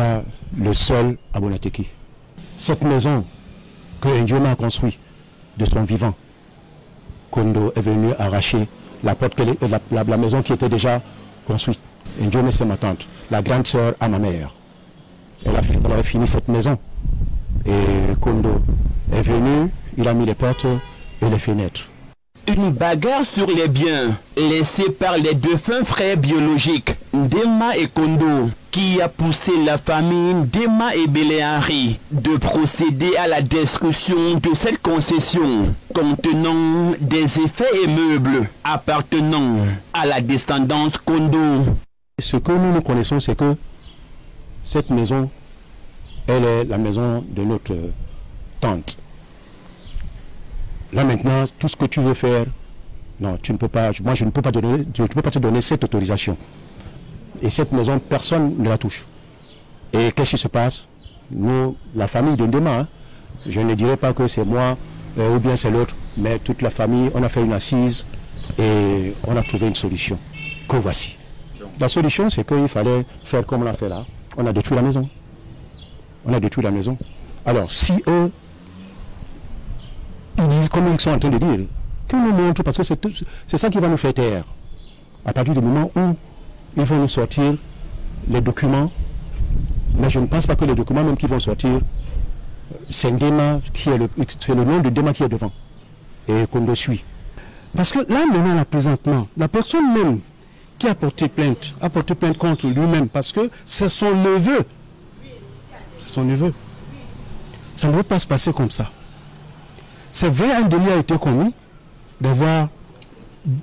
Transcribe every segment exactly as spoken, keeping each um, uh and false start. pas le seul à Bonatéki. Cette maison que Ndjome a construite de son vivant, Kondo est venu arracher la, porte, la, la, la maison qui était déjà construite. Ndjome, c'est ma tante, la grande sœur à ma mère. Elle a, elle a fini cette maison. Et Kondo est venu, il a mis les portes et les fenêtres. Une bagarre sur les biens, laissée par les deux fins frères biologiques, Ndema et Kondo, qui a poussé la famille Ndema et Belehari de procéder à la destruction de cette concession contenant des effets et meubles appartenant à la descendance Kondo. Ce que nous nous connaissons, c'est que cette maison, elle est la maison de notre tante. Là maintenant, tout ce que tu veux faire, non, tu ne peux pas, moi je ne peux pas, donner, je ne peux pas te donner cette autorisation. Et cette maison, personne ne la touche. Et qu'est-ce qui se passe? Nous, la famille de Ndema, hein, je ne dirais pas que c'est moi euh, ou bien c'est l'autre, mais toute la famille, on a fait une assise et on a trouvé une solution. Que voici. La solution, c'est qu'il fallait faire comme on l'a fait là. On a détruit la maison. On a détruit la maison. Alors, si eux, ils disent, comme ils sont en train de dire, que nous montrent, parce que c'est ça qui va nous faire taire. À partir du moment où ils vont nous sortir les documents, mais je ne pense pas que les documents même qui vont sortir, c'est Ndema qui est le, c'est le nom de Ndema qui est devant et qu'on le suit. Parce que là, maintenant, là, présentement, la personne même qui a porté plainte, a porté plainte contre lui-même, parce que c'est son neveu. C'est son neveu. Ça ne veut pas se passer comme ça. C'est vrai, un délit a été commis d'avoir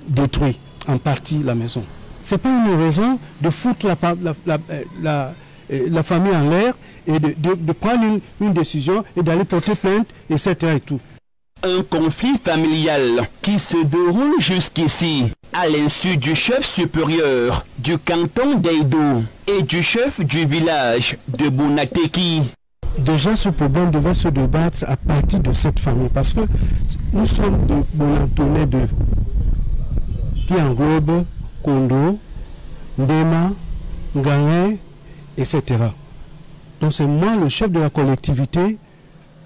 détruit en partie la maison. Ce n'est pas une raison de foutre la, la, la, la, la famille en l'air et de, de, de prendre une, une décision et d'aller porter plainte, et cetera et tout. Un conflit familial qui se déroule jusqu'ici, à l'insu du chef supérieur du canton d'Eido et du chef du village de Bonatéki. Déjà, ce problème devait se débattre à partir de cette famille, parce que nous sommes de Bonantoné deux, qui englobe Kondo, Ndema, Ngané, et cetera. Donc c'est moi le chef de la collectivité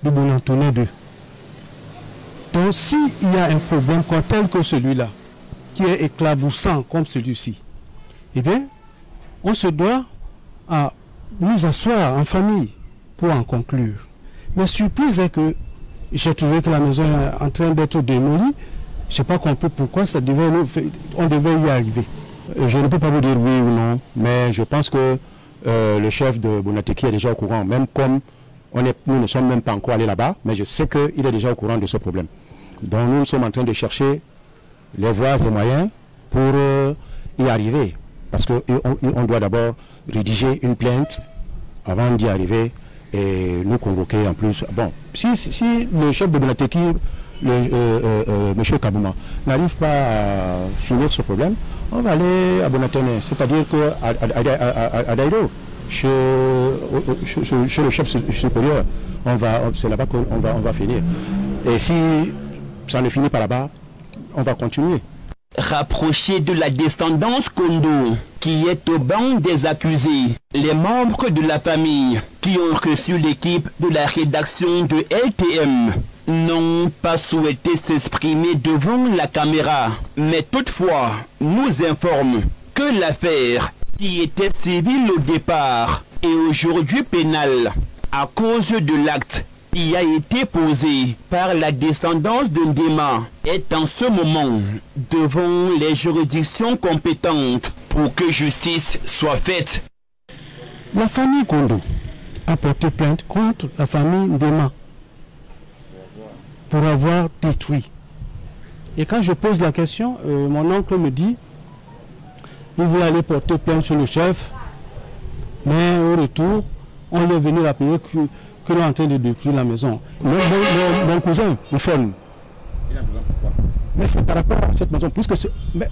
de Bonantoné deux. Donc s'il y a un problème tel que celui-là, qui est éclaboussant comme celui-ci, eh bien, on se doit à nous asseoir en famille pour en conclure. Ma surprise est que j'ai trouvé que la maison est en train d'être démolie. Je ne sais pas compris pourquoi ça devait, on devait y arriver. Je ne peux pas vous dire oui ou non, mais je pense que euh, le chef de Bonatéki est déjà au courant, même comme on est, nous ne sommes même pas encore allés là-bas, mais je sais qu'il est déjà au courant de ce problème. Donc nous sommes en train de chercher les voies et moyens pour euh, y arriver, parce qu'on on doit d'abord rédiger une plainte avant d'y arriver. Et nous convoquer en plus. Bon, si, si, si le chef de Bonatéki, le, euh, euh, euh, M. Kabouma, n'arrive pas à finir ce problème, on va aller à Bonantoné, c'est-à-dire qu'à à, à, à, à Daïro, chez, chez, chez le chef supérieur, c'est là-bas qu'on va, on va finir. Et si ça ne finit pas là-bas, on va continuer. Rapproché de la descendance Kondo, qui est au banc des accusés, les membres de la famille qui ont reçu l'équipe de la rédaction de L T M n'ont pas souhaité s'exprimer devant la caméra, mais toutefois nous informent que l'affaire, qui était civile au départ et aujourd'hui pénale, à cause de l'acte qui a été posé par la descendance de Ndema, est en ce moment devant les juridictions compétentes pour que justice soit faite. La famille Kondo a porté plainte contre la famille Ndema pour avoir détruit. Et quand je pose la question, euh, mon oncle me dit, nous voulons aller porter plainte sur le chef, mais au retour, on est venu rappeler que que l'on est en train de détruire la maison. Mon, mon, mon, mon cousin, le ferme. Il a besoin pourquoi? Mais c'est par rapport à cette maison, puisque c'est... Mais...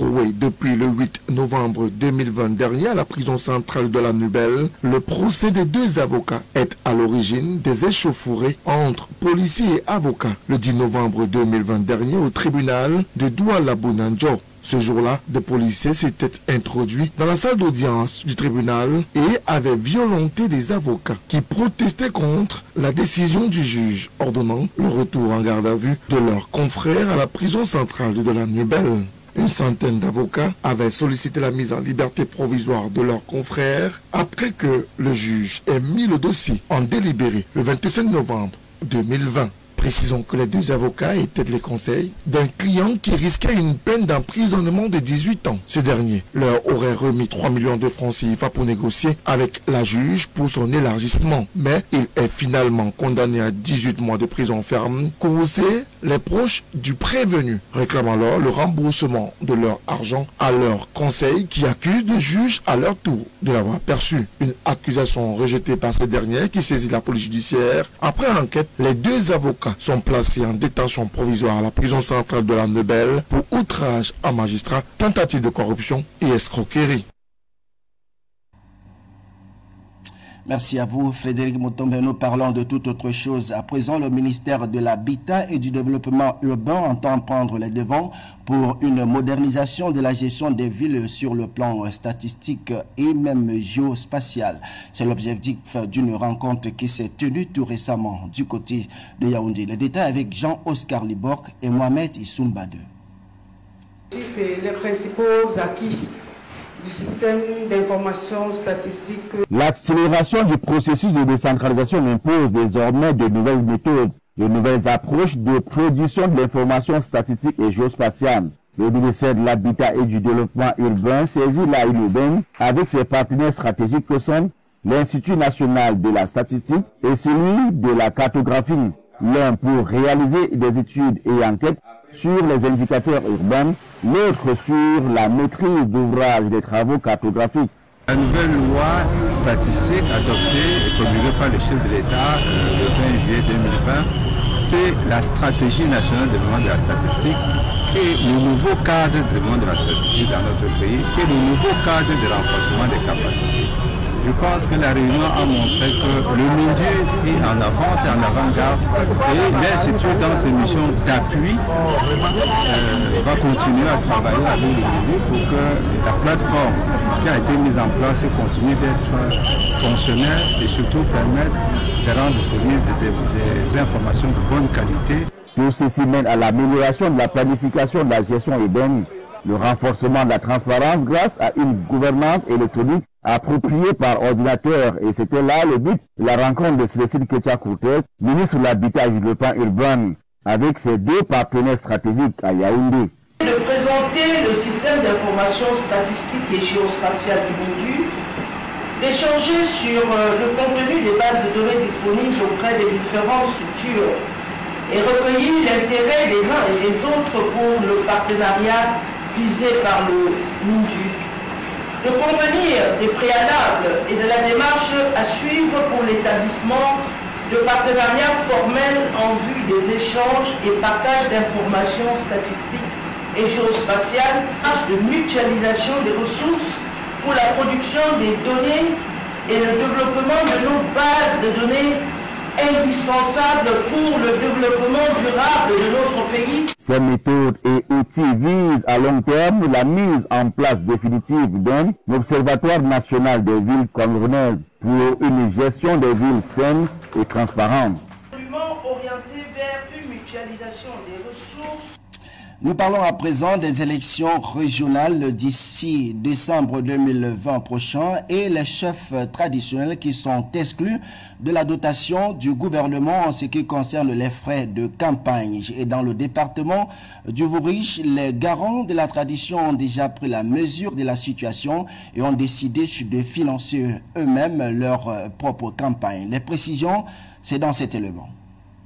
Écroué depuis le huit novembre deux mille vingt dernier à la prison centrale de la Nubelle, le procès des deux avocats est à l'origine des échauffourées entre policiers et avocats le dix novembre deux mille vingt dernier au tribunal de Douala Bonanjo. Ce jour-là, des policiers s'étaient introduits dans la salle d'audience du tribunal et avaient violenté des avocats qui protestaient contre la décision du juge, ordonnant le retour en garde à vue de leurs confrères à la prison centrale de la Nubelle. Une centaine d'avocats avaient sollicité la mise en liberté provisoire de leurs confrères après que le juge ait mis le dossier en délibéré le vingt-cinq novembre deux mille vingt. Précisons que les deux avocats étaient les conseils d'un client qui risquait une peine d'emprisonnement de dix-huit ans. Ce dernier leur aurait remis trois millions de francs C I F A pour négocier avec la juge pour son élargissement. Mais il est finalement condamné à dix-huit mois de prison ferme, causés les proches du prévenu, réclamant alors le remboursement de leur argent à leur conseil qui accuse le juge à leur tour de l'avoir perçu. Une accusation rejetée par ces derniers qui saisit la police judiciaire. Après enquête, les deux avocats sont placés en détention provisoire à la prison centrale de la Nubelle pour outrage à magistrat, tentative de corruption et escroquerie. Merci à vous, Frédéric Motombe. Nous parlons de toute autre chose. À présent, le ministère de l'Habitat et du Développement Urbain entend prendre les devants pour une modernisation de la gestion des villes sur le plan statistique et même géospatial. C'est l'objectif d'une rencontre qui s'est tenue tout récemment du côté de Yaoundé. Les détails avec Jean-Oscar Liborque et Mohamed Issoumbade. Les principaux acquis du système d'information statistique. L'accélération du processus de décentralisation impose désormais de nouvelles méthodes, de nouvelles approches de production de l'information statistique et géospatiale. Le ministère de l'Habitat et du Développement Urbain saisit la U L B N avec ses partenaires stratégiques que sont l'Institut National de la Statistique et celui de la Cartographie, l'un pour réaliser des études et enquêtes sur les indicateurs urbains, l'autre sur la maîtrise d'ouvrage des travaux cartographiques. La nouvelle loi statistique adoptée et promulguée par le chef de l'État euh, le vingt juillet deux mille vingt, c'est la stratégie nationale de développement de la statistique et le nouveau cadre de développement de la statistique dans notre pays et le nouveau cadre de renforcement des capacités. Je pense que la réunion a montré que le MINDU est en avance et en avant-garde et l'Institut dans ses missions d'appui euh, va continuer à travailler avec le MINDU pour que la plateforme qui a été mise en place continue d'être fonctionnelle et surtout permettre de rendre disponibles des, des informations de bonne qualité. Tout ceci mène à l'amélioration de la planification de la gestion urbaine, le renforcement de la transparence grâce à une gouvernance électronique appropriée par ordinateur. Et c'était là le but de la rencontre de Célestine Kétcha Courtès, ministre de l'Habitat et du Développement Urbain, avec ses deux partenaires stratégiques à Yaoundé. De présenter le système d'information statistique et géospatiale du MINDU, d'échanger sur le contenu des bases de données disponibles auprès des différentes structures et recueillir l'intérêt des uns et des autres pour le partenariat visé par le MINDU, de convenir des préalables et de la démarche à suivre pour l'établissement de partenariats formels en vue des échanges et partages d'informations statistiques et géospatiales, de mutualisation des ressources pour la production des données et le développement de nos bases de données indispensable pour le développement durable de notre pays. Ces méthodes et outils visent à long terme la mise en place définitive d'un observatoire national des villes camerounaises pour une gestion des villes saines et transparentes. Orienté vers une mutualisation des ressources. Nous parlons à présent des élections régionales d'ici décembre deux mille vingt prochain et les chefs traditionnels qui sont exclus de la dotation du gouvernement en ce qui concerne les frais de campagne. Et dans le département du Vouriche, les garants de la tradition ont déjà pris la mesure de la situation et ont décidé de financer eux-mêmes leur propre campagne. Les précisions, c'est dans cet élément.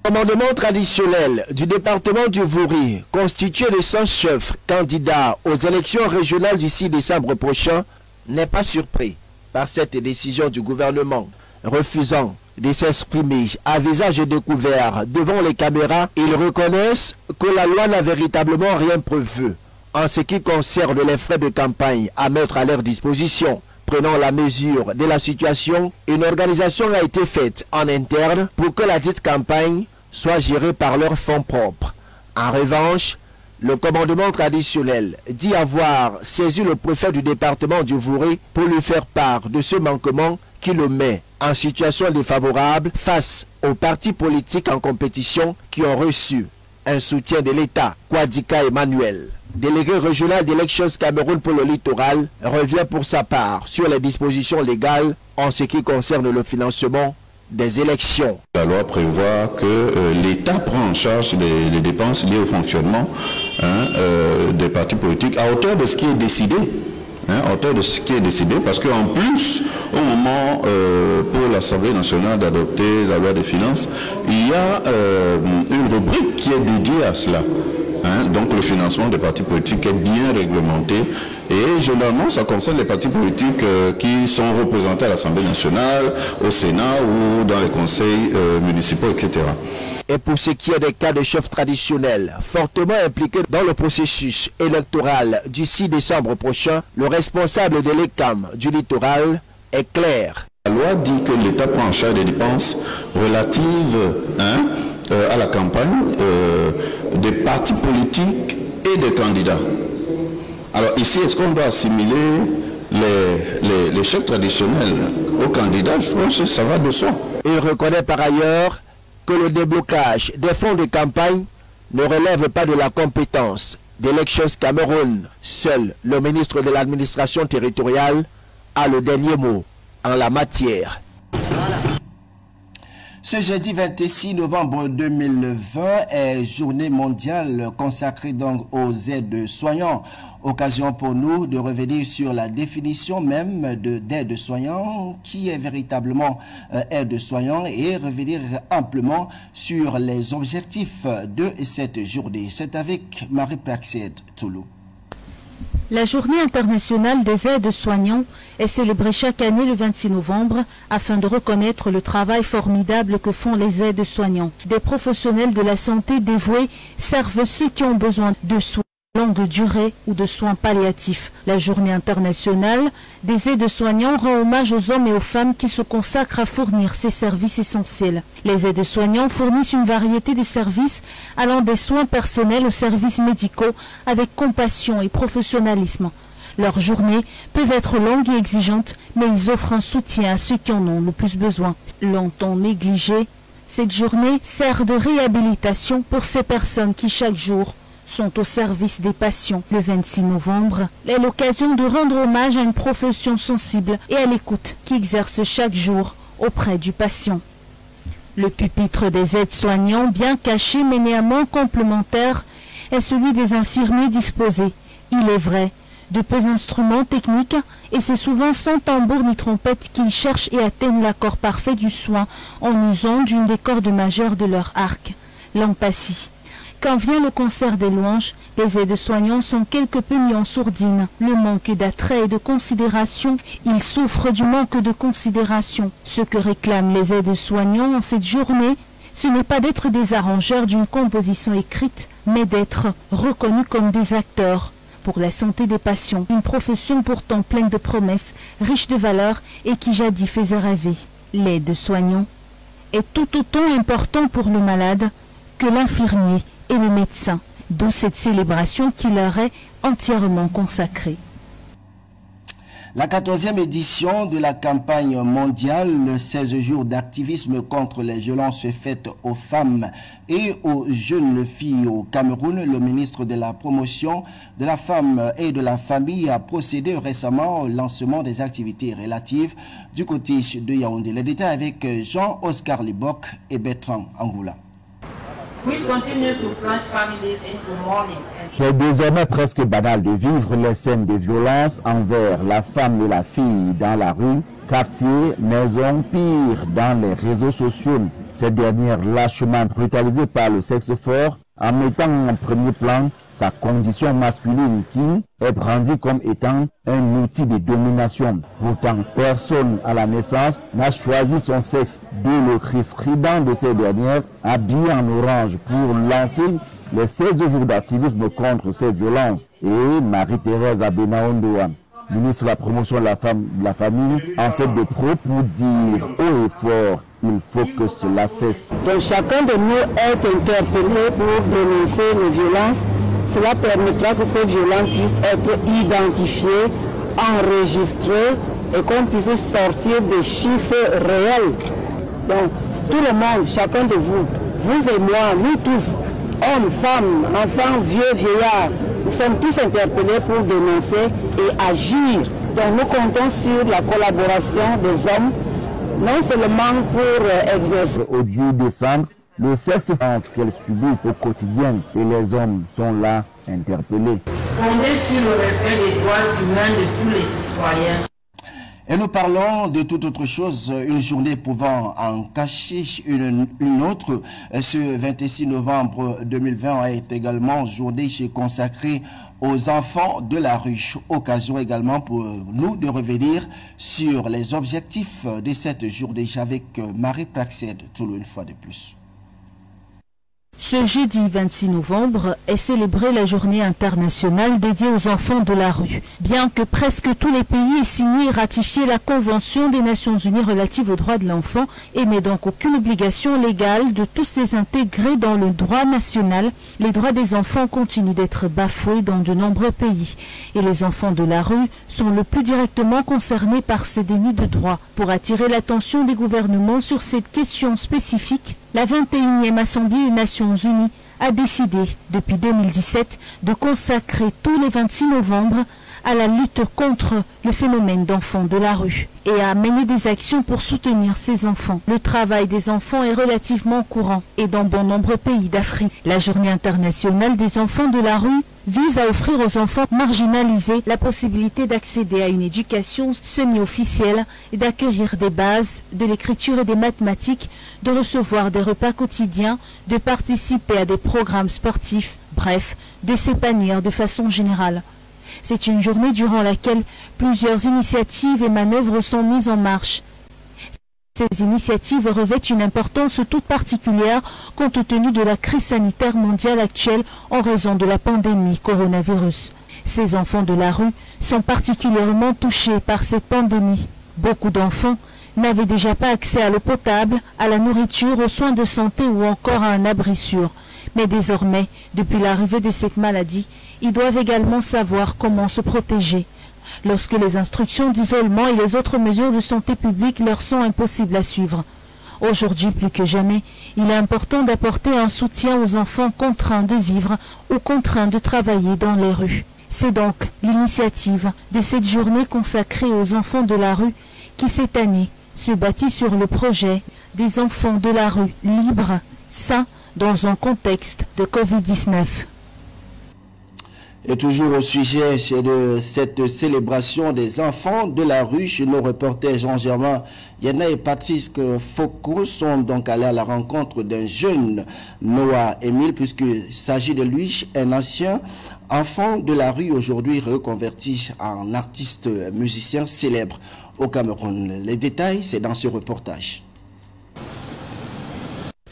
Le commandement traditionnel du département du Wouri, constitué de cent chefs candidats aux élections régionales d'ici décembre prochain, n'est pas surpris par cette décision du gouvernement, refusant de s'exprimer à visage découvert devant les caméras. Ils reconnaissent que la loi n'a véritablement rien prévu en ce qui concerne les frais de campagne à mettre à leur disposition. Prenant la mesure de la situation, une organisation a été faite en interne pour que la dite campagne soit gérée par leurs fonds propres. En revanche, le commandement traditionnel dit avoir saisi le préfet du département du Vouri pour lui faire part de ce manquement qui le met en situation défavorable face aux partis politiques en compétition qui ont reçu un soutien de l'État. Quadika Emmanuel, délégué régional d'Elections Cameroun pour le littoral, revient pour sa part sur les dispositions légales en ce qui concerne le financement des élections. La loi prévoit que euh, l'État prend en charge les, les dépenses liées au fonctionnement hein, euh, des partis politiques à hauteur de ce qui est décidé. Hein, à hauteur de ce qui est décidé, parce qu'en plus, au moment euh, pour l'Assemblée nationale d'adopter la loi des finances, il y a euh, une rubrique qui est dédiée à cela. Hein, donc le financement des partis politiques est bien réglementé et généralement ça concerne les partis politiques euh, qui sont représentés à l'Assemblée nationale, au Sénat ou dans les conseils euh, municipaux, et cetera. Et pour ce qui est des cas de chefs traditionnels fortement impliqués dans le processus électoral du six décembre prochain, le responsable de l'E C A M du littoral est clair. La loi dit que l'État prend en charge des dépenses relatives hein, euh, à la campagne euh, des partis politiques et des candidats. Alors ici, est-ce qu'on doit assimiler les, les, les chefs traditionnels aux candidats? Je pense que ça va de soi. Il reconnaît par ailleurs que le déblocage des fonds de campagne ne relève pas de la compétence d'Elections Cameroun. Seul le ministre de l'administration territoriale a le dernier mot en la matière. Ce jeudi vingt-six novembre deux mille vingt est journée mondiale consacrée donc aux aides soignants. Occasion pour nous de revenir sur la définition même d'aide soignant, qui est véritablement euh, aide soignant, et revenir amplement sur les objectifs de cette journée. C'est avec Marie-Praxèle Toulou. La journée internationale des aides soignants est célébrée chaque année le vingt-six novembre afin de reconnaître le travail formidable que font les aides soignants. Des professionnels de la santé dévoués servent ceux qui ont besoin de soins de longue durée ou de soins palliatifs. La journée internationale des aides soignants rend hommage aux hommes et aux femmes qui se consacrent à fournir ces services essentiels. Les aides soignants fournissent une variété de services allant des soins personnels aux services médicaux avec compassion et professionnalisme. Leurs journées peuvent être longues et exigeantes, mais ils offrent un soutien à ceux qui en ont le plus besoin. Longtemps négligée, cette journée sert de réhabilitation pour ces personnes qui chaque jour sont au service des patients. Le vingt-six novembre est l'occasion de rendre hommage à une profession sensible et à l'écoute qui exerce chaque jour auprès du patient. Le pupitre des aides-soignants, bien caché mais néanmoins complémentaire, est celui des infirmiers disposés, il est vrai, de peu instruments techniques, et c'est souvent sans tambour ni trompette qu'ils cherchent et atteignent l'accord parfait du soin en usant d'une des cordes majeures de leur arc, l'empathie. Quand vient le concert des louanges, les aides-soignants sont quelque peu mis en sourdine. Le manque d'attrait et de considération, ils souffrent du manque de considération. Ce que réclament les aides-soignants en cette journée, ce n'est pas d'être des arrangeurs d'une composition écrite, mais d'être reconnus comme des acteurs pour la santé des patients. Une profession pourtant pleine de promesses, riche de valeurs et qui jadis faisait rêver. L'aide-soignant est tout autant important pour le malade que l'infirmier et le médecin, d'où cette célébration qui leur est entièrement consacrée. La quatorzième édition de la campagne mondiale, seize jours d'activisme contre les violences faites aux femmes et aux jeunes filles au Cameroun, le ministre de la Promotion de la Femme et de la Famille a procédé récemment au lancement des activités relatives du côté de Yaoundé. Les détails avec Jean-Oscar Liborque et Bertrand Angoula. C'est désormais presque banal de vivre les scènes de violence envers la femme et la fille dans la rue, quartier, maison, pire dans les réseaux sociaux. Ces dernières lâchement brutalisées par le sexe fort en mettant en premier plan sa condition masculine qui est brandie comme étant un outil de domination. Pourtant, personne à la naissance n'a choisi son sexe, d'où le cri strident de ces dernières habillées en orange pour lancer les seize jours d'activisme contre ces violences. et Marie-Thérèse Abena Ondoa, ministre de la promotion de la femme, de la famille, en tête de proue pour dire haut et fort, il faut que cela cesse. Donc chacun de nous est interpellé pour dénoncer les violences. Cela permettra que ces violences puissent être identifiées, enregistrées et qu'on puisse sortir des chiffres réels. Donc tout le monde, chacun de vous, vous et moi, nous tous, hommes, femmes, enfants, vieux, vieillards, nous sommes tous interpellés pour dénoncer et agir. Donc nous comptons sur la collaboration des hommes, non seulement pour exercer. Au dix décembre, le souffrance qu'elles subissent au quotidien et les hommes sont là interpellés. Fondé sur le respect des droits humains de tous les citoyens. Et nous parlons de toute autre chose, une journée pouvant en cacher une, une autre. Ce vingt-six novembre deux mille vingt a été également journée consacrée aux enfants de la rue. Occasion également pour nous de revenir sur les objectifs de cette journée avec Marie-Praxèle Toulou une fois de plus. Ce jeudi vingt-six novembre est célébrée la journée internationale dédiée aux enfants de la rue. Bien que presque tous les pays aient signé et ratifié la Convention des Nations Unies relative aux droits de l'enfant et n'aient donc aucune obligation légale de tous ces intégrer dans le droit national, les droits des enfants continuent d'être bafoués dans de nombreux pays. Et les enfants de la rue sont le plus directement concernés par ces dénis de droits. Pour attirer l'attention des gouvernements sur cette question spécifique, la vingt et unième Assemblée des Nations Unies a décidé, depuis deux mille dix-sept, de consacrer tous les vingt-six novembre à la lutte contre le phénomène d'enfants de la rue et à mener des actions pour soutenir ces enfants. Le travail des enfants est relativement courant et dans bon nombre de pays d'Afrique. La Journée internationale des enfants de la rue vise à offrir aux enfants marginalisés la possibilité d'accéder à une éducation semi-officielle et d'acquérir des bases de l'écriture et des mathématiques, de recevoir des repas quotidiens, de participer à des programmes sportifs, bref, de s'épanouir de façon générale. C'est une journée durant laquelle plusieurs initiatives et manœuvres sont mises en marche. Ces initiatives revêtent une importance toute particulière compte tenu de la crise sanitaire mondiale actuelle en raison de la pandémie coronavirus. Ces enfants de la rue sont particulièrement touchés par cette pandémie. Beaucoup d'enfants n'avaient déjà pas accès à l'eau potable, à la nourriture, aux soins de santé ou encore à un abri sûr. Mais désormais, depuis l'arrivée de cette maladie, ils doivent également savoir comment se protéger lorsque les instructions d'isolement et les autres mesures de santé publique leur sont impossibles à suivre. Aujourd'hui plus que jamais, il est important d'apporter un soutien aux enfants contraints de vivre ou contraints de travailler dans les rues. C'est donc l'initiative de cette journée consacrée aux enfants de la rue qui, cette année, se bâtit sur le projet des enfants de la rue libres, sains, dans un contexte de Covid dix-neuf. Et toujours au sujet de cette célébration des enfants de la rue, chez nos reporters Jean-Germain Yana et Patrice Foucault sont donc allés à la rencontre d'un jeune Noah Emile, puisqu'il s'agit de lui, un ancien enfant de la rue, aujourd'hui reconverti en artiste musicien célèbre au Cameroun. Les détails, c'est dans ce reportage.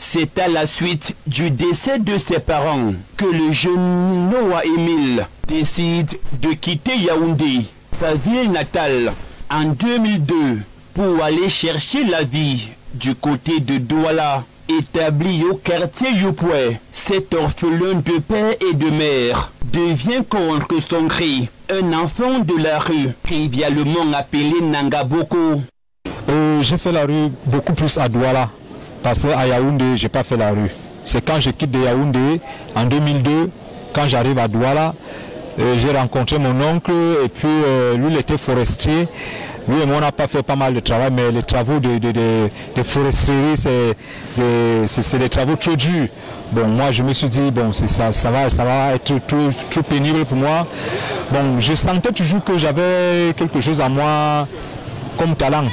C'est à la suite du décès de ses parents que le jeune Noah Emile décide de quitter Yaoundé, sa ville natale, en deux mille deux pour aller chercher la vie du côté de Douala, établi au quartier Youpoué. Cet orphelin de père et de mère devient contre son gré un enfant de la rue, trivialement appelé Nangaboko. Euh, J'ai fait la rue beaucoup plus à Douala. Parce qu'à Yaoundé, je n'ai pas fait la rue. C'est quand je quitte de Yaoundé, en deux mille deux, quand j'arrive à Douala, euh, j'ai rencontré mon oncle, et puis euh, lui, il était forestier. Lui et moi, on n'a pas fait pas mal de travail, mais les travaux de, de, de, de foresterie, c'est des travaux trop durs. Bon, moi, je me suis dit, bon, ça, ça, va, ça va être trop, trop pénible pour moi. Bon, je sentais toujours que j'avais quelque chose à moi comme talent.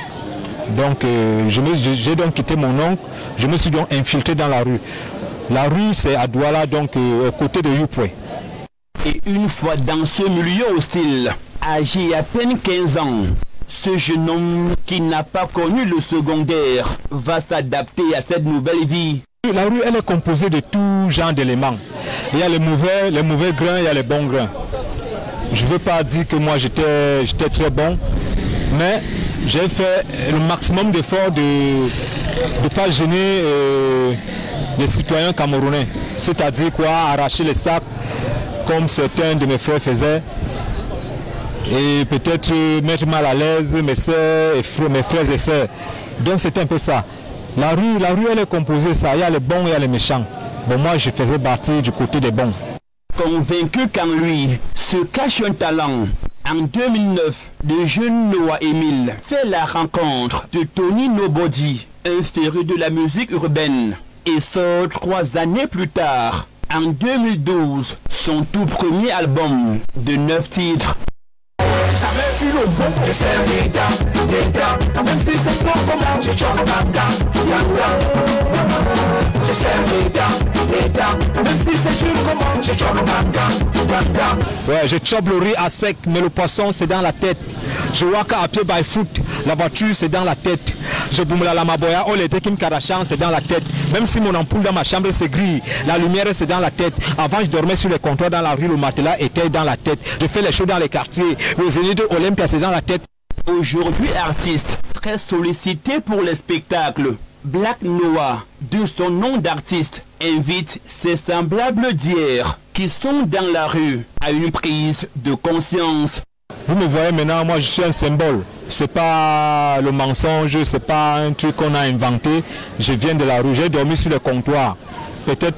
Donc euh, j'ai donc quitté mon oncle, je me suis donc infiltré dans la rue. La rue c'est à Douala, donc euh, côté de Youpoué. Et une fois dans ce milieu hostile, âgé à peine quinze ans, ce jeune homme qui n'a pas connu le secondaire va s'adapter à cette nouvelle vie. La rue elle est composée de tout genre d'éléments. Il y a les mauvais, les mauvais grains, il y a les bons grains. Je ne veux pas dire que moi j'étais j'étais très bon, mais j'ai fait le maximum d'efforts de ne pas gêner euh, les citoyens camerounais. C'est-à-dire quoi, arracher les sacs comme certains de mes frères faisaient, et peut-être mettre mal à l'aise mes soeurs et frères, mes frères et sœurs. Donc c'était un peu ça. La rue, la rue elle est composée ça, il y a les bons et il y a les méchants. Bon, moi je faisais partie du côté des bons. Convaincu qu'en lui se cache un talent, en deux mille neuf, le jeune Noah Emile fait la rencontre de Tony Nobody, un féru de la musique urbaine, et sort trois années plus tard, en deux mille douze, son tout premier album de neuf titres. J'avais eu le bon de servita, d'état, même si c'est pas comment je chante banda, yanda. De servita, d'état, même si c'est dur comment je chante banda, banda. Ouais, je chope le riz à sec, mais le poisson c'est dans la tête. Je walk à pied by foot, la voiture c'est dans la tête. Je boum la lamaboya, oh les tekim karachan c'est dans la tête. Même si mon ampoule dans ma chambre c'est gris, la lumière c'est dans la tête. Avant je dormais sur les comptoirs dans la rue, le matelas était dans la tête. Je fais les shows dans les quartiers, le zénith de Olympia c'est dans la tête. Aujourd'hui artiste, très sollicité pour les spectacles, Black Noah, de son nom d'artiste, invite ses semblables d'hier qui sont dans la rue à une prise de conscience. Vous me voyez maintenant, moi je suis un symbole. C'est pas le mensonge, c'est pas un truc qu'on a inventé. Je viens de la rue, j'ai dormi sur le comptoir. Peut-être,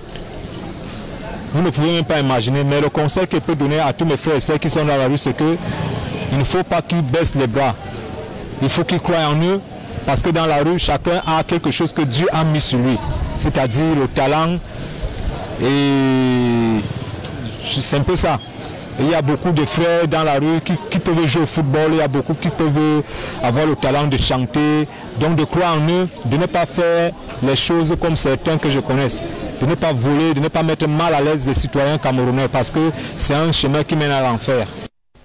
vous ne pouvez même pas imaginer, mais le conseil que je peux donner à tous mes frères et sœurs qui sont dans la rue, c'est qu'il ne faut pas qu'ils baissent les bras. Il faut qu'ils croient en eux, parce que dans la rue, chacun a quelque chose que Dieu a mis sur lui. C'est-à-dire le talent, et c'est un peu ça. Il y a beaucoup de frères dans la rue qui, qui peuvent jouer au football, il y a beaucoup qui peuvent avoir le talent de chanter, donc de croire en eux, de ne pas faire les choses comme certains que je connaisse, de ne pas voler, de ne pas mettre mal à l'aise les citoyens camerounais, parce que c'est un chemin qui mène à l'enfer.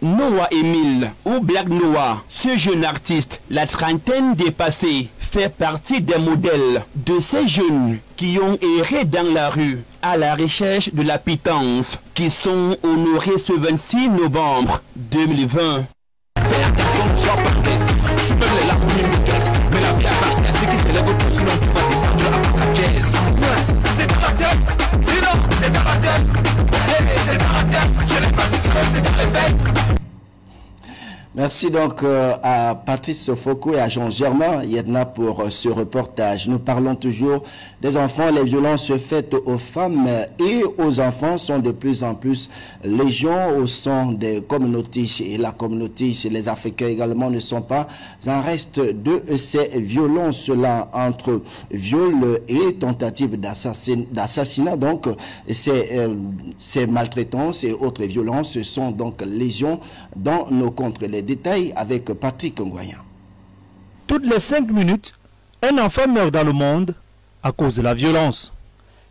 Noah Emile, ou Black Noah, ce jeune artiste, la trentaine dépassée, fait partie des modèles de ces jeunes qui ont erré dans la rue à la recherche de la pitance, qui sont honorés ce vingt-six novembre deux mille vingt. Merci donc à Patrice Foucault et à Jean-Germain Yedna pour ce reportage. Nous parlons toujours des enfants. Les violences faites aux femmes et aux enfants sont de plus en plus légion au sein des communautés. Et la communauté, les Africains également, ne sont pas en reste de ces violences-là, entre viol et tentative d'assassinat. Donc, ces, ces maltraitances et autres violences sont donc légion dans nos contrées. Les détails avec Patrick Ngoyen. Toutes les cinq minutes, un enfant meurt dans le monde à cause de la violence.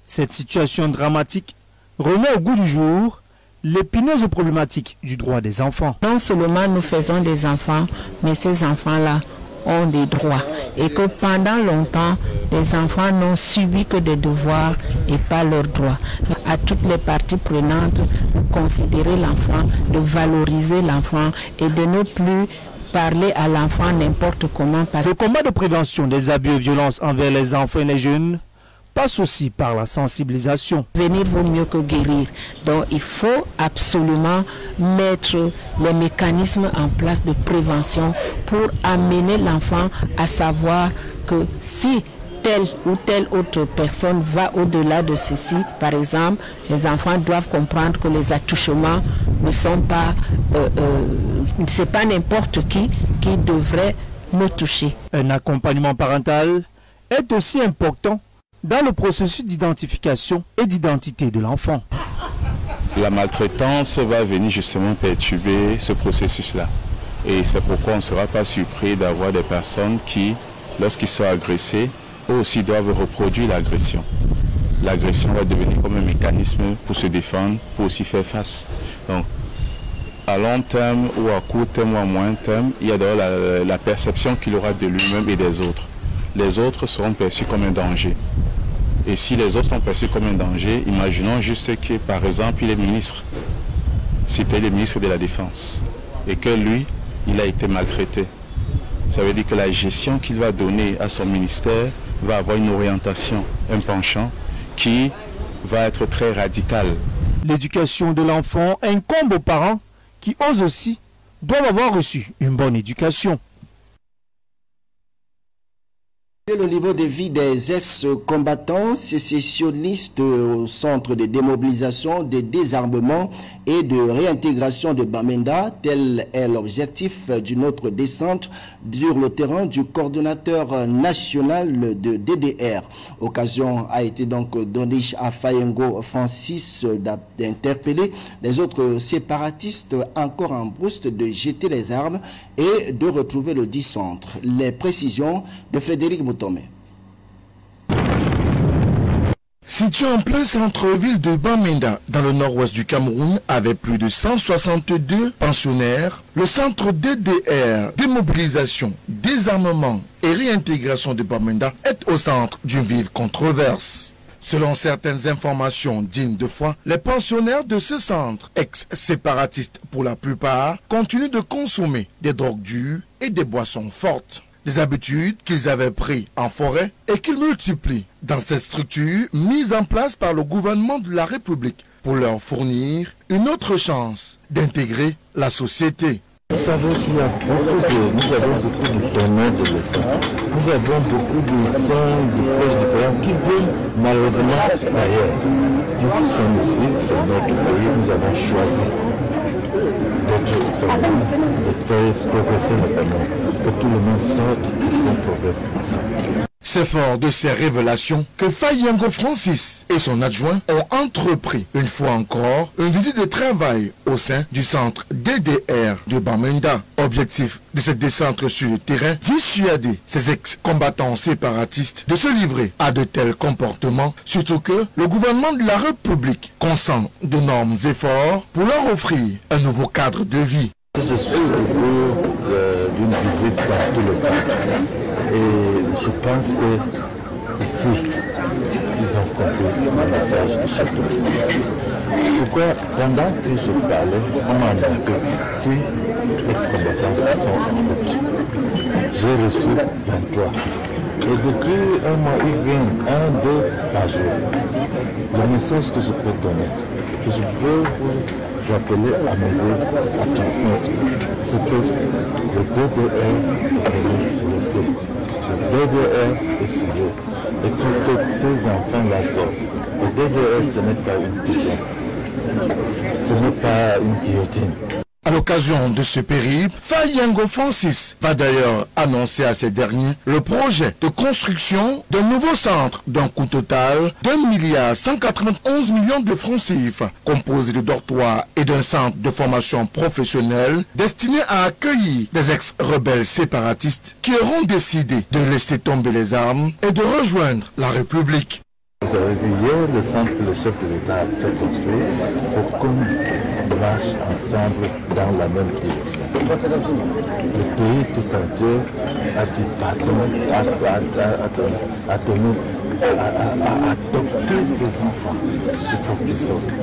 Cette situation dramatique remet au goût du jour l'épineuse problématique du droit des enfants. Non seulement nous faisons des enfants, mais ces enfants-là ont des droits. Et que pendant longtemps, les enfants n'ont subi que des devoirs et pas leurs droits. À toutes les parties prenantes, de considérer l'enfant, de valoriser l'enfant et de ne plus parler à l'enfant n'importe comment. Le combat de prévention des abus et violences envers les enfants et les jeunes passe aussi par la sensibilisation. Venir vaut mieux que guérir. Donc il faut absolument mettre les mécanismes en place de prévention pour amener l'enfant à savoir que si telle ou telle autre personne va au-delà de ceci, par exemple, les enfants doivent comprendre que les attouchements ne sont pas... Euh, euh, c'est pas n'importe qui qui devrait me toucher. Un accompagnement parental est aussi important dans le processus d'identification et d'identité de l'enfant. La maltraitance va venir justement perturber ce processus-là. Et c'est pourquoi on ne sera pas surpris d'avoir des personnes qui, lorsqu'ils sont agressés, eux aussi doivent reproduire l'agression. L'agression va devenir comme un mécanisme pour se défendre, pour aussi faire face. Donc, à long terme ou à court terme ou à moyen terme, il y a d'ailleurs la, la perception qu'il aura de lui-même et des autres. Les autres seront perçus comme un danger. Et si les autres sont perçus comme un danger, imaginons juste que, par exemple, il est ministre. c'était le ministre de la Défense et que lui, il a été maltraité. Ça veut dire que la gestion qu'il va donner à son ministère va avoir une orientation, un penchant qui va être très radical. L'éducation de l'enfant incombe aux parents qui, eux aussi, doivent avoir reçu une bonne éducation. Le niveau de vie des ex-combattants sécessionnistes au centre de démobilisation, de désarmement et de réintégration de Bamenda, tel est l'objectif d'une autre descente sur le terrain du coordonnateur national de D D R. Occasion a été donc donnée à Fai Yengo Francis d'interpeller les autres séparatistes encore en brousse de jeter les armes et de retrouver le dit centre. Les précisions de Frédéric Motombe. Situé en plein centre-ville de Bamenda, dans le nord-ouest du Cameroun, avec plus de cent soixante-deux pensionnaires, le centre D D R, démobilisation, désarmement et réintégration de Bamenda est au centre d'une vive controverse. Selon certaines informations dignes de foi, les pensionnaires de ce centre, ex-séparatistes pour la plupart, continuent de consommer des drogues dures et des boissons fortes. Des habitudes qu'ils avaient prises en forêt et qu'ils multiplient dans cette structure mise en place par le gouvernement de la République pour leur fournir une autre chance d'intégrer la société. Nous savons qu'il y a beaucoup de, nous avons beaucoup de donneurs de leçons. Nous avons beaucoup de leçons, de proches différents qui viennent malheureusement d'ailleurs. Nous sommes ici, c'est notre pays, nous avons choisi. C'est fort de ces révélations que Fai Yengo Francis et son adjoint ont entrepris une fois encore une visite de travail au sein du centre D D R de Bamenda. Objectif de cette descente sur le terrain, dissuader ces ex-combattants séparatistes de se livrer à de tels comportements, surtout que le gouvernement de la République consent d'énormes efforts pour leur offrir un nouveau cadre de vie. Je suis au cours d'une visite par tous les centres et je pense que ici, ils ont compris le message de chacun. Pourquoi, pendant que je parlais, on m'a annoncé si ex-combattants sont en route. J'ai reçu vingt-trois. Et depuis un mois, ils viennent un, deux par jour. Le message que je peux donner, que je peux vous appeler à m'aider à transmettre, c'est que le D D R est venu pour rester. Le D D R est sérieux. Et pour que ces enfants-là sortent, le D D R, ce n'est pas une pigeon. Ce n'est pas une guillotine. À l'occasion de ce périple, Fai Yengo Francis va d'ailleurs annoncer à ces derniers le projet de construction d'un nouveau centre d'un coût total d'un milliard cent quatre-vingt-onze millions de francs C I F A, composé de dortoirs et d'un centre de formation professionnelle destiné à accueillir des ex-rebelles séparatistes qui auront décidé de laisser tomber les armes et de rejoindre la République. Vous avez vu hier le centre que le chef de l'État a fait construire pour qu'on marche ensemble dans la même direction. Le pays tout entier a dit pardon, a adopté ses enfants. Il faut qu'ils sortent.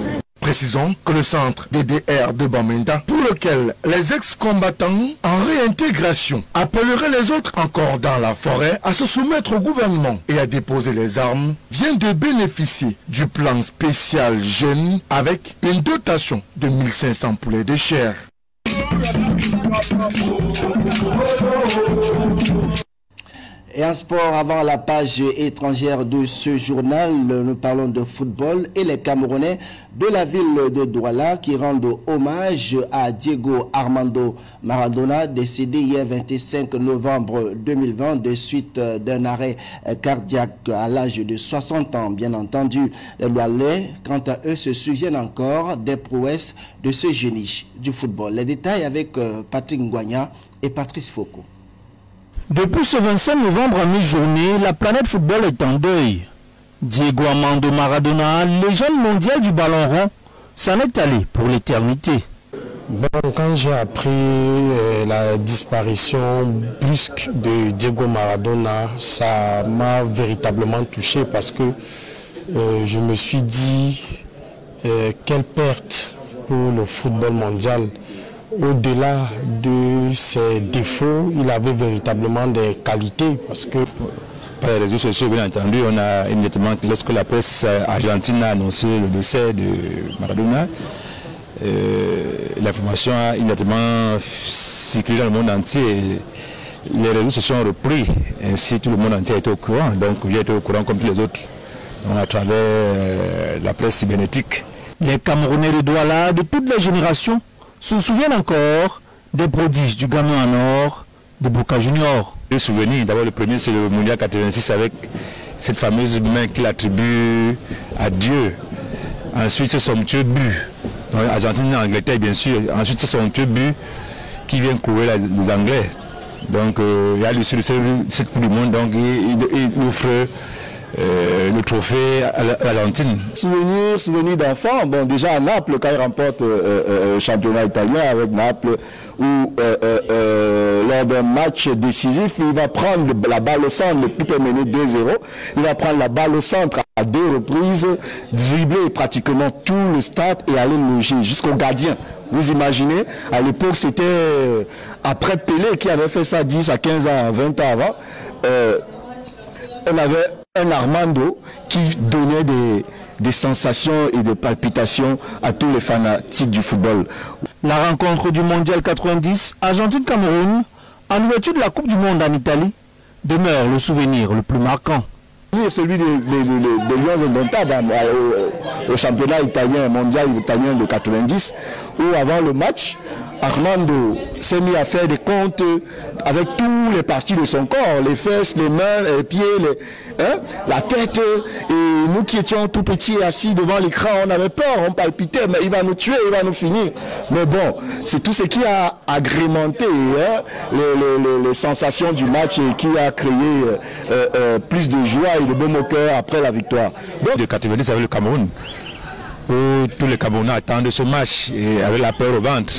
Précisons que le centre D D R de Bamenda, pour lequel les ex-combattants en réintégration appelleraient les autres encore dans la forêt à se soumettre au gouvernement et à déposer les armes, vient de bénéficier du plan spécial jeune avec une dotation de mille cinq cents poulets de chair. Et en sport, avant la page étrangère de ce journal, nous parlons de football et les Camerounais de la ville de Douala qui rendent hommage à Diego Armando Maradona, décédé hier vingt-cinq novembre deux mille vingt de suite d'un arrêt cardiaque à l'âge de soixante ans. Bien entendu, les Doualais, quant à eux, se souviennent encore des prouesses de ce génie du football. Les détails avec Patrick Ngouagna et Patrice Foucault. Depuis ce vingt-cinq novembre à mi-journée, la planète football est en deuil. Diego Armando Maradona, légende mondiale du ballon rond, s'en est allé pour l'éternité. Bon, quand j'ai appris euh, la disparition brusque de Diego Maradona, ça m'a véritablement touché parce que euh, je me suis dit euh, quelle perte pour le football mondial. Au-delà de ses défauts, il avait véritablement des qualités parce que... Par les réseaux sociaux, bien entendu, on a immédiatement, lorsque la presse argentine a annoncé le décès de Maradona, euh, l'information a immédiatement circulé dans le monde entier. Les réseaux se sont repris, ainsi tout le monde entier était au courant. Donc j'ai été au courant comme tous les autres, donc, à travers euh, la presse cybernétique. Les Camerounais de Douala, de toutes les générations, se souviennent encore des prodiges du gamin en or de Boca Junior. Deux souvenirs, d'abord le premier c'est le Mondial quatre-vingt-six avec cette fameuse main qu'il attribue à Dieu. Ensuite ce somptueux but, donc, Argentine et Angleterre bien sûr, ensuite ce somptueux but qui vient courir la, les Anglais. Donc euh, il y a lui sur cette Coupe du Monde, donc il, il, il offre euh, le trophée à l'Argentine. Souvenir, souvenir d'enfant, bon déjà à Naples quand il remporte euh, euh, le championnat italien avec Naples, où euh, euh, euh, lors d'un match décisif, il va prendre la balle au centre, l'équipe est menée deux zéro, il va prendre la balle au centre à deux reprises, dribbler pratiquement tout le stade et aller loger jusqu'au gardien. Vous imaginez, à l'époque, c'était euh, après Pelé qui avait fait ça dix à quinze ans, vingt ans avant. Euh, on avait un Armando qui donnait des, des sensations et des palpitations à tous les fanatiques du football. La rencontre du Mondial quatre-vingt-dix, Argentine-Cameroun, en ouverture de la Coupe du Monde en Italie, demeure le souvenir le plus marquant. Celui des Lions indomptables au championnat italien, mondial italien de quatre-vingt-dix, où avant le match, Armando s'est mis à faire des comptes avec toutes les parties de son corps, les fesses, les mains, les pieds, les, hein, la tête. Et nous qui étions tout petits assis devant l'écran, on avait peur, on palpitait, mais il va nous tuer, il va nous finir. Mais bon, c'est tout ce qui a agrémenté hein, les, les, les sensations du match et qui a créé euh, euh, plus de joie et de baume au cœur après la victoire. Donc, de quatre-vingt-dix avec le Cameroun, où tous les Camerounais attendent ce match et avec la peur au ventre.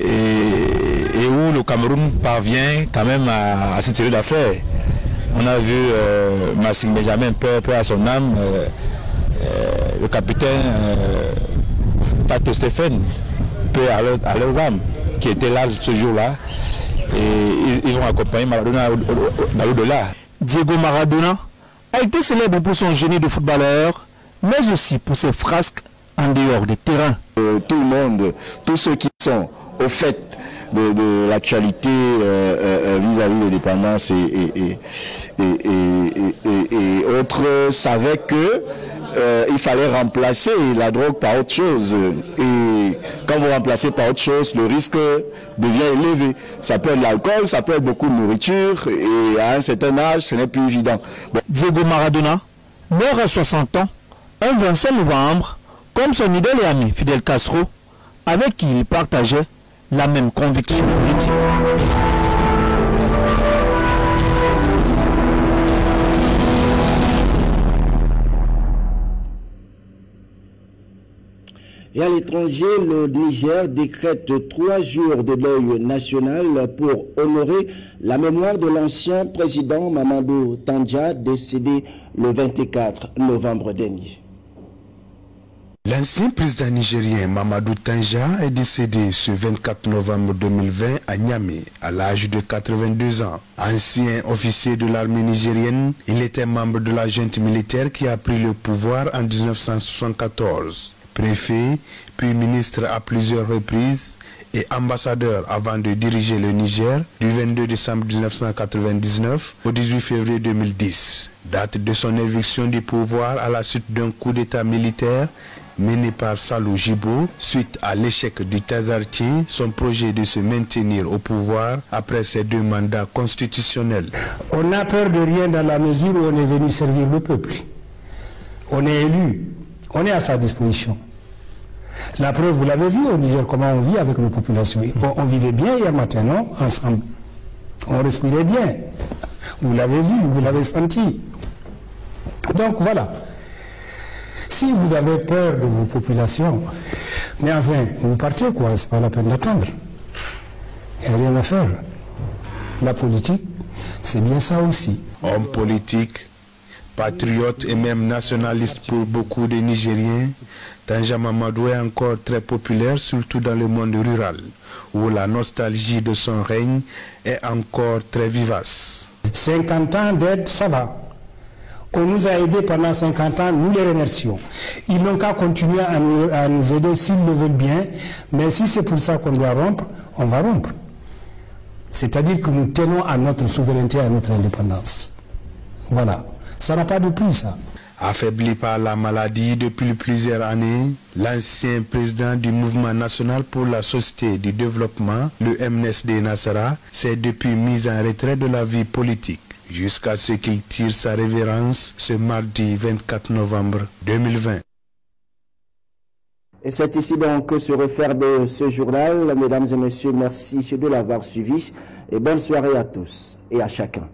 Et, et où le Cameroun parvient quand même à, à se tirer d'affaire. On a vu euh, Massing Benjamin, peur, peur à son âme, euh, euh, le capitaine euh, Tato Stéphane, peur à, leur, à leurs âmes, qui étaient là ce jour-là. Et ils, ils ont accompagné Maradona dans l'au-delà. Diego Maradona a été célèbre pour son génie de footballeur, mais aussi pour ses frasques en dehors des terrains. Euh, tout le monde, tous ceux qui sont au fait de, de l'actualité euh, euh, vis-à-vis des dépendances et, et, et, et, et, et, et autres savaient que euh, il fallait remplacer la drogue par autre chose. Et quand vous remplacez par autre chose, le risque devient élevé. Ça peut être l'alcool, ça peut être beaucoup de nourriture et à un certain âge, ce n'est plus évident. Bon. Diego Maradona meurt à soixante ans, un vingt-cinq novembre, comme son idole et ami Fidel Castro, avec qui il partageait la même conviction politique. Et à l'étranger, le Niger décrète trois jours de deuil national pour honorer la mémoire de l'ancien président Mamadou Tandja, décédé le vingt-quatre novembre dernier. L'ancien président nigérien Mamadou Tandja est décédé ce vingt-quatre novembre deux mille vingt à Niamey, à l'âge de quatre-vingt-deux ans. Ancien officier de l'armée nigérienne, il était membre de la junte militaire qui a pris le pouvoir en mille neuf cent soixante-quatorze. Préfet, puis ministre à plusieurs reprises et ambassadeur avant de diriger le Niger du vingt-deux décembre mille neuf cent quatre-vingt-dix-neuf au dix-huit février deux mille dix, date de son éviction du pouvoir à la suite d'un coup d'état militaire mené par Salou Jibo suite à l'échec du Tazarchi, son projet de se maintenir au pouvoir après ses deux mandats constitutionnels. On n'a peur de rien dans la mesure où on est venu servir le peuple. On est élu, on est à sa disposition. La preuve, vous l'avez vu au Niger, comment on vit avec nos populations. On, on vivait bien hier matin, non? Ensemble. On respirait bien. Vous l'avez vu, vous l'avez senti. Donc voilà. Si vous avez peur de vos populations, mais enfin, vous partez quoi, c'est pas la peine d'attendre. Il n'y a rien à faire. La politique, c'est bien ça aussi. Homme politique, Patriote et même nationaliste pour beaucoup de Nigériens, Tandja Mamadou est encore très populaire, surtout dans le monde rural, où la nostalgie de son règne est encore très vivace. cinquante ans d'aide, ça va. On nous a aidés pendant cinquante ans, nous les remercions. Ils n'ont qu'à continuer à nous, à nous aider s'ils le veulent bien, mais si c'est pour ça qu'on doit rompre, on va rompre. C'est-à-dire que nous tenons à notre souveraineté, à notre indépendance. Voilà. Ça n'a pas de prix, ça. Affaibli par la maladie depuis plusieurs années, l'ancien président du Mouvement national pour la société du développement, le M N S D Nassara, s'est depuis mis en retrait de la vie politique, jusqu'à ce qu'il tire sa révérence ce mardi vingt-quatre novembre deux mille vingt. Et c'est ici donc que se referme ce journal. Mesdames et messieurs, merci de l'avoir suivi et bonne soirée à tous et à chacun.